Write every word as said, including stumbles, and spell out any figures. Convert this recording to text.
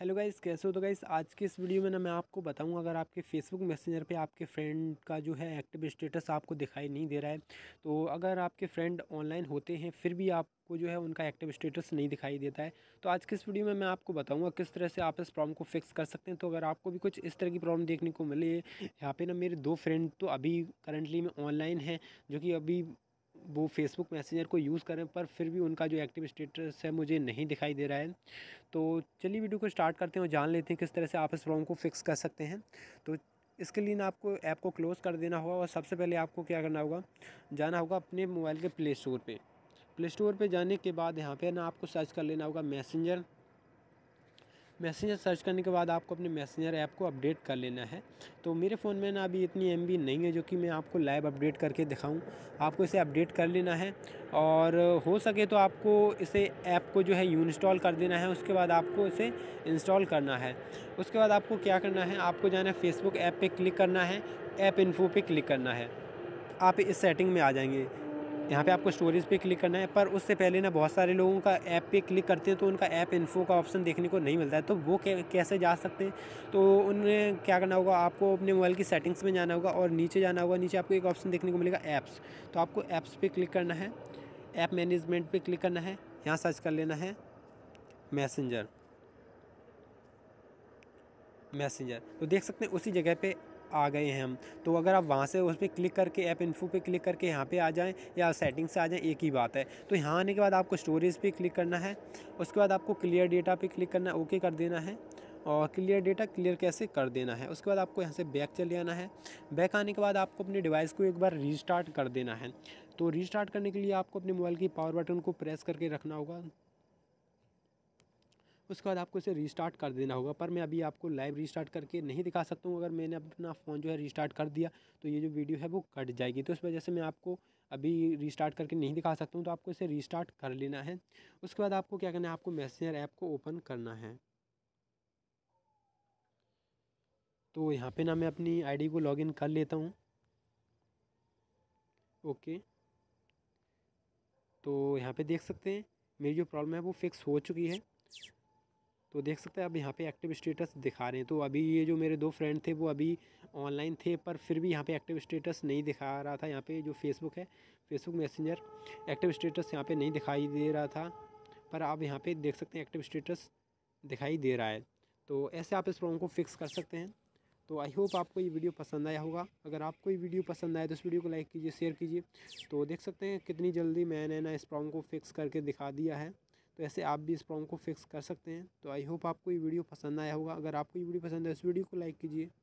Hello guys, कैसे हो। तो गाइस आज के इस वीडियो में ना मैं आपको बताऊंगा, अगर आपके फेसबुक मैसेंजर पे आपके फ्रेंड का जो है एक्टिव स्टेटस आपको दिखाई नहीं दे रहा है, तो अगर आपके फ्रेंड ऑनलाइन होते हैं फिर भी आपको जो है उनका एक्टिव स्टेटस नहीं दिखाई देता है, तो आज के इस वीडियो में मैं आपको बताऊंगा किस तरह से आप इस प्रॉब्लम को फिक्स कर सकते हैं। तो अगर आपको भी कुछ इस तरह की प्रॉब्लम देखने को मिले, यहाँ पर ना मेरे दो फ्रेंड तो अभी करंटली में ऑनलाइन हैं, जो कि अभी वो फेसबुक मैसेंजर को यूज़ करें, पर फिर भी उनका जो एक्टिव स्टेटस है मुझे नहीं दिखाई दे रहा है। तो चलिए वीडियो को स्टार्ट करते हैं और जान लेते हैं किस तरह से आप इस प्रॉब्लम को फिक्स कर सकते हैं। तो इसके लिए ना आपको ऐप को क्लोज़ कर देना होगा और सबसे पहले आपको क्या करना होगा, जाना होगा अपने मोबाइल के प्ले स्टोर पर। प्ले स्टोर पर जाने के बाद यहाँ पर ना आपको सर्च कर लेना होगा मैसेंजर। मैसेंजर सर्च करने के बाद आपको अपने मैसेंजर ऐप को अपडेट कर लेना है। तो मेरे फ़ोन में ना अभी इतनी एमबी नहीं है जो कि मैं आपको लाइव अपडेट करके दिखाऊं। आपको इसे अपडेट कर लेना है और हो सके तो आपको इसे ऐप को जो है यू इंस्टॉल कर देना है। उसके बाद आपको इसे इंस्टॉल करना है। उसके बाद आपको क्या करना है, आपको जाना है फेसबुक ऐप पर क्लिक करना है, ऐप इन्फो पर क्लिक करना है। आप इस सेटिंग में आ जाएंगे, यहाँ पे आपको स्टोरेज पे क्लिक करना है। पर उससे पहले ना बहुत सारे लोगों का ऐप पे क्लिक करते हैं तो उनका ऐप इन्फो का ऑप्शन देखने को नहीं मिलता है, तो वो कैसे जा सकते हैं। तो उन्हें क्या करना होगा, आपको अपने मोबाइल की सेटिंग्स में जाना होगा और नीचे जाना होगा। नीचे आपको एक ऑप्शन देखने को मिलेगा ऐप्स, तो आपको ऐप्स पे क्लिक करना है, ऐप मैनेजमेंट पर क्लिक करना है। यहाँ सर्च कर लेना है मैसेंजर मैसेंजर तो देख सकते हैं उसी जगह पर आ गए हैं हम। तो अगर आप वहाँ से उस पर क्लिक करके ऐप इन्फो पे क्लिक करके यहाँ पे आ जाएं या सेटिंग्स से आ जाएं, एक ही बात है। तो यहाँ आने के बाद आपको स्टोरेज पे क्लिक करना है। उसके बाद आपको क्लियर डेटा पे क्लिक करना है, ओके कर देना है। और क्लियर डेटा क्लियर कैसे कर देना है, उसके बाद आपको यहाँ से बैक चले आना है। बैक आने के बाद आपको अपने डिवाइस को एक बार रीस्टार्ट कर देना है। तो रीस्टार्ट करने के लिए आपको अपने मोबाइल की पावर बटन को प्रेस करके रखना होगा। उसके बाद आपको इसे रीस्टार्ट कर देना होगा, पर मैं अभी आपको लाइव रीस्टार्ट करके नहीं दिखा सकता हूँ। अगर मैंने अपना फ़ोन जो है रीस्टार्ट कर दिया तो ये जो वीडियो है वो कट जाएगी, तो इस वजह से मैं आपको अभी रीस्टार्ट करके नहीं दिखा सकता हूँ। तो आपको इसे रीस्टार्ट कर लेना है। उसके बाद आपको क्या करना है, आपको मैसेंजर ऐप को ओपन करना है। तो यहाँ पर ना मैं अपनी आई डी को लॉग इन कर लेता हूँ। ओके, तो यहाँ पर देख सकते हैं मेरी जो प्रॉब्लम है वो फिक्स हो चुकी है। तो देख सकते हैं अब यहाँ पे एक्टिव स्टेटस दिखा रहे हैं। तो अभी ये जो मेरे दो फ्रेंड थे वो अभी ऑनलाइन थे, पर फिर भी यहाँ पे एक्टिव स्टेटस नहीं दिखा रहा था। यहाँ पे जो फेसबुक है, फेसबुक मैसेंजर एक्टिव स्टेटस यहाँ पे नहीं दिखाई दे रहा था, पर आप यहाँ पे देख सकते हैं एक्टिव स्टेटस दिखाई दे रहा है। तो ऐसे आप इस प्रॉब्लम को फिक्स कर सकते हैं। तो आई होप आपको ये वीडियो पसंद आया होगा। अगर आपको ये वीडियो पसंद आया तो इस वीडियो को लाइक कीजिए, शेयर कीजिए। तो देख सकते हैं कितनी जल्दी मैंने ना इस प्रॉब्लम को फिक्स करके दिखा दिया है। तो ऐसे आप भी इस प्रॉब्लम को फिक्स कर सकते हैं। तो आई होप आपको ये वीडियो पसंद आया होगा। अगर आपको ये वीडियो पसंद है इस वीडियो को लाइक कीजिए।